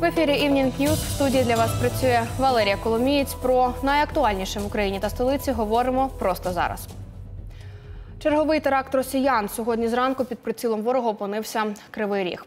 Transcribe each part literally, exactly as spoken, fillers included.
В ефірі «Івнінг Ньюз». В студії для вас працює Валерія Коломієць. Про найактуальніше в Україні та столиці говоримо просто зараз. Черговий теракт росіян. Сьогодні зранку під прицілом ворога опинився Кривий Ріг.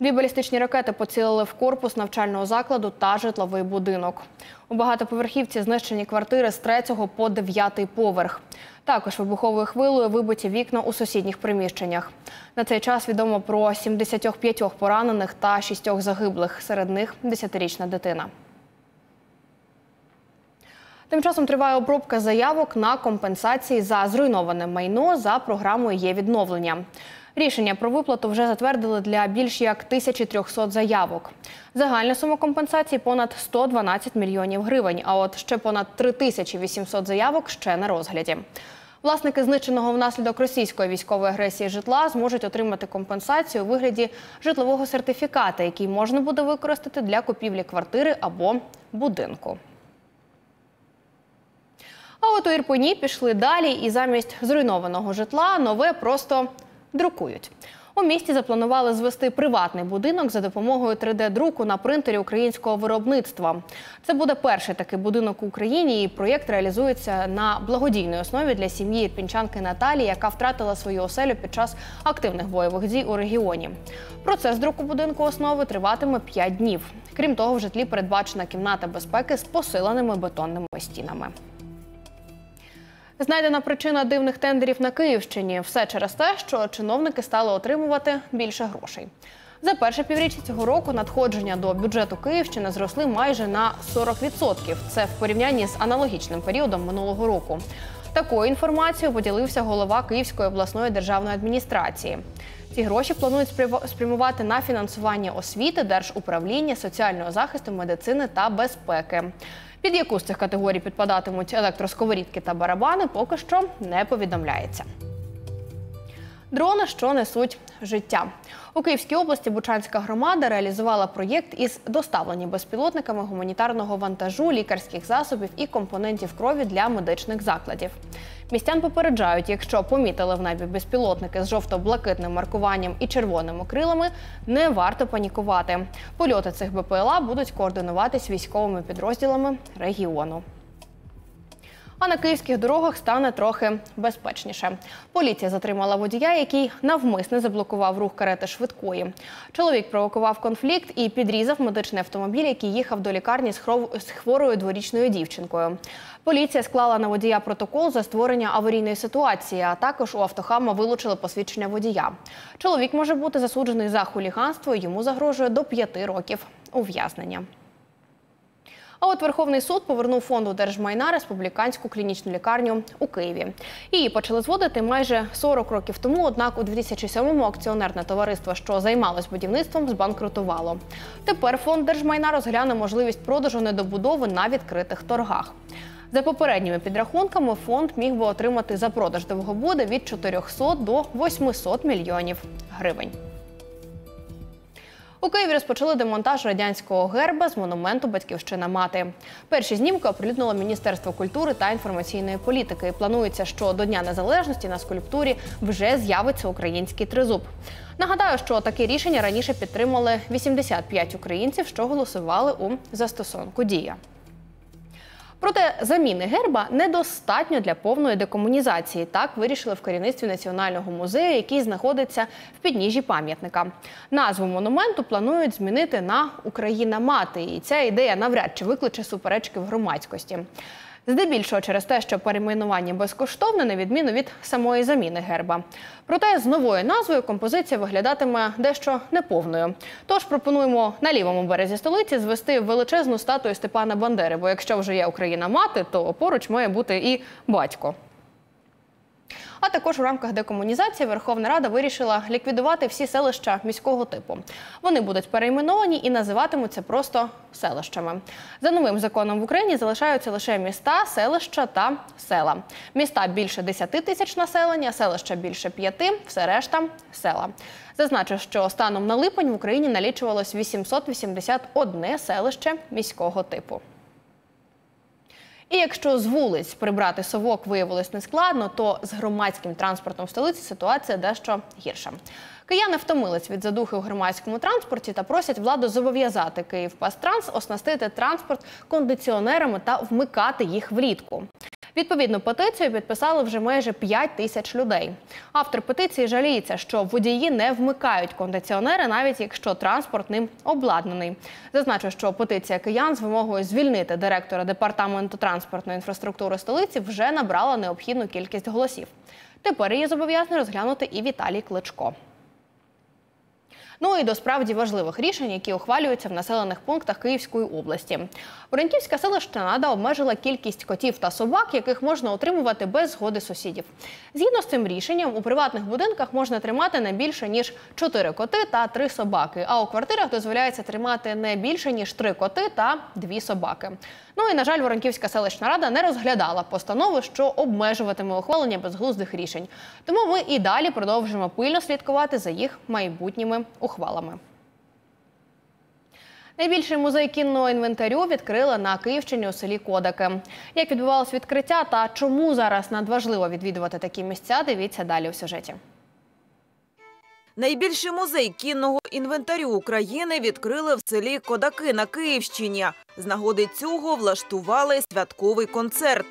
Дві балістичні ракети поцілили в корпус навчального закладу та житловий будинок. У багатоповерхівці знищені квартири з третього по дев'ятий поверх. Також вибуховою хвилою вибиті вікна у сусідніх приміщеннях. На цей час відомо про сімдесят п'ять поранених та шість загиблих, серед них десятирічна дитина. Тим часом триває обробка заявок на компенсації за зруйноване майно за програмою «Євідновлення». Рішення про виплату вже затвердили для більш як тисячі трьохсот заявок. Загальна сума компенсації – понад сто дванадцять мільйонів гривень, а от ще понад три тисячі вісімсот заявок ще на розгляді. Власники знищеного внаслідок російської військової агресії житла зможуть отримати компенсацію у вигляді житлового сертифіката, який можна буде використати для купівлі квартири або будинку. А от у Ірпені пішли далі і замість зруйнованого житла нове просто друкують. У місті запланували звести приватний будинок за допомогою три де друку на принтері українського виробництва. Це буде перший такий будинок в Україні, і проєкт реалізується на благодійній основі для сім'ї Пінчанки Наталії, яка втратила свою оселю під час активних бойових дій у регіоні. Процес друку будинку основи триватиме п'ять днів. Крім того, в житлі передбачена кімната безпеки з посиленими бетонними стінами. Знайдена причина дивних тендерів на Київщині. Все через те, що чиновники стали отримувати більше грошей. За перше півріччя цього року надходження до бюджету Київщини зросли майже на сорок відсотків. Це в порівнянні з аналогічним періодом минулого року. Такою інформацією поділився голова Київської обласної державної адміністрації. Ці гроші планують спрямувати на фінансування освіти, держуправління, соціального захисту, медицини та безпеки. Під яку з цих категорій підпадатимуть електросковорідки та барабани, поки що не повідомляється. Дрони, що несуть життя. У Київській області Бучанська громада реалізувала проєкт із доставлення безпілотниками гуманітарного вантажу, лікарських засобів і компонентів крові для медичних закладів. Містян попереджають, якщо помітили в небі безпілотники з жовто-блакитним маркуванням і червоними крилами, не варто панікувати. Польоти цих БПЛА будуть координуватись військовими підрозділами регіону. А на київських дорогах стане трохи безпечніше. Поліція затримала водія, який навмисне заблокував рух карети швидкої. Чоловік провокував конфлікт і підрізав медичний автомобіль, який їхав до лікарні з хворою дворічною дівчинкою. Поліція склала на водія протокол за створення аварійної ситуації, а також у автохама вилучили посвідчення водія. Чоловік може бути засуджений за хуліганство, йому загрожує до п'яти років ув'язнення. А от Верховний суд повернув фонду Держмайна республіканську клінічну лікарню у Києві. Її почали зводити майже сорок років тому, однак у дві тисячі сьомому акціонерне товариство, що займалось будівництвом, збанкрутувало. Тепер фонд Держмайна розгляне можливість продажу недобудови на відкритих торгах. За попередніми підрахунками, фонд міг би отримати за продаж довгобуди від чотирьохсот до восьмисот мільйонів гривень. У Києві розпочали демонтаж радянського герба з монументу «Батьківщина-Мати». Перші знімки оприлюднило Міністерство культури та інформаційної політики. І планується, що до Дня Незалежності на скульптурі вже з'явиться український тризуб. Нагадаю, що таке рішення раніше підтримали вісімдесят п'ять українців, що голосували у застосунку «Дія». Проте заміни герба недостатньо для повної декомунізації. Так вирішили в керівництві Національного музею, який знаходиться в підніжжі пам'ятника. Назву монументу планують змінити на «Україна-мати», і ця ідея навряд чи викличе суперечки в громадськості. Здебільшого через те, що перейменування безкоштовне, на відміну від самої заміни герба. Проте з новою назвою композиція виглядатиме дещо неповною. Тож пропонуємо на лівому березі столиці звести величезну статую Степана Бандери, бо якщо вже є Україна-мати, то поруч має бути і батько. А також у рамках декомунізації Верховна Рада вирішила ліквідувати всі селища міського типу. Вони будуть перейменовані і називатимуться просто селищами. За новим законом в Україні залишаються лише міста, селища та села. Міста більше десяти тисяч населення, селища більше п'яти, все решта – села. Зазначу, що станом на липень в Україні налічувалось вісімсот вісімдесят одне селище міського типу. І якщо з вулиць прибрати совок виявилось нескладно, то з громадським транспортом в столиці ситуація дещо гірша. Кияни втомились від задухи у громадському транспорті та просять владу зобов'язати Київпастранс оснастити транспорт кондиціонерами та вмикати їх влітку. Відповідну петицію підписали вже майже п'ять тисяч людей. Автор петиції жаліється, що водії не вмикають кондиціонери, навіть якщо транспорт ним обладнаний. Зазначу, що петиція киян з вимогою звільнити директора Департаменту транспортної інфраструктури столиці вже набрала необхідну кількість голосів. Тепер її зобов'язаний розглянути і Віталій Кличко. Ну і до справді важливих рішень, які ухвалюються в населених пунктах Київської області. Воронківська селищна рада обмежила кількість котів та собак, яких можна утримувати без згоди сусідів. Згідно з цим рішенням, у приватних будинках можна тримати не більше, ніж чотири коти та три собаки, а у квартирах дозволяється тримати не більше, ніж три коти та дві собаки. Ну і, на жаль, Воронківська селищна рада не розглядала постанови, що обмежуватиме ухвалення безглуздих рішень. Тому ми і далі продовжимо пильно слідкувати за їх майбутніми ухвалами. Найбільший музей кінного інвентарю відкрили на Київщині у селі Кодаки. Як відбувалось відкриття та чому зараз надважливо відвідувати такі місця, дивіться далі у сюжеті. Найбільший музей кінного інвентарю України відкрили в селі Кодаки на Київщині. З нагоди цього влаштували святковий концерт.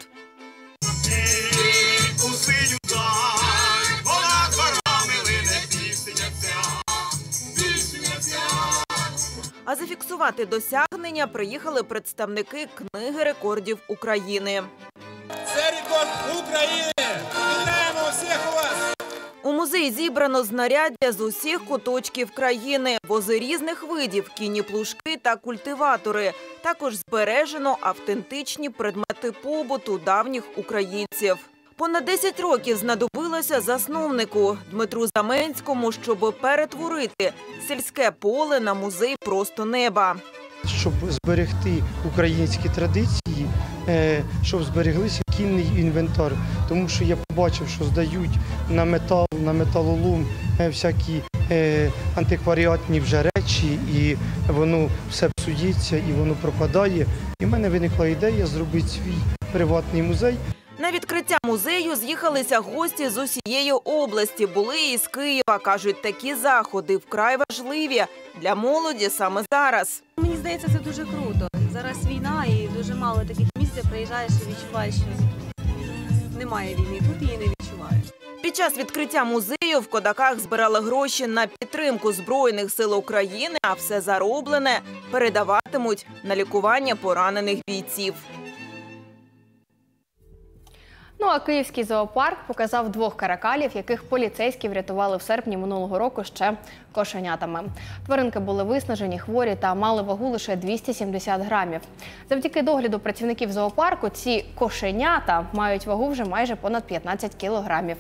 А зафіксувати досягнення приїхали представники Книги рекордів України. Це рекорд України! Вітаємо всіх вас! У музеї зібрано знаряддя з усіх куточків країни. Вози різних видів, кінні плужки та культиватори. Також збережено автентичні предмети побуту давніх українців. Понад десять років знадобилося засновнику Дмитру Заменському, щоб перетворити сільське поле на музей просто неба. Щоб зберегти українські традиції, щоб збереглися кінний інвентар. Тому що я побачив, що здають на метал, на металолом всякі антикваріатні вже речі, і воно все псується, і воно пропадає. І в мене виникла ідея зробити свій приватний музей. На відкриття музею з'їхалися гості з усієї області, були і з Києва. Кажуть, такі заходи вкрай важливі для молоді саме зараз. Мені здається, це дуже круто. Зараз війна і дуже мало таких місць, де приїжджаєш і відчуваєш, що немає війни, тут її не відчуваєш. Під час відкриття музею в Кодаках збирали гроші на підтримку Збройних сил України, а все зароблене передаватимуть на лікування поранених бійців. Ну а Київський зоопарк показав двох каракалів, яких поліцейські врятували в серпні минулого року ще кошенятами. Тваринки були виснажені, хворі та мали вагу лише двісті сімдесят грамів. Завдяки догляду працівників зоопарку ці кошенята мають вагу вже майже понад п'ятнадцять кілограмів.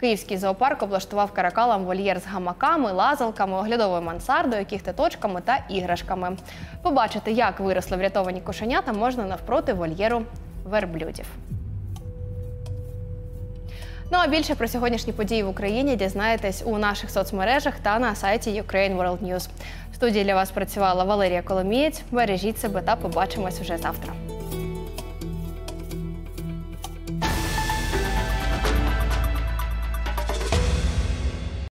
Київський зоопарк облаштував каракалам вольєр з гамаками, лазалками, оглядовою мансардою, кіхтеточками та іграшками. Побачити, як виросли врятовані кошенята, можна навпроти вольєру верблюдів. Ну а більше про сьогоднішні події в Україні дізнаєтесь у наших соцмережах та на сайті Ukraine World News. В студії для вас працювала Валерія Коломієць. Бережіть себе та побачимось уже завтра.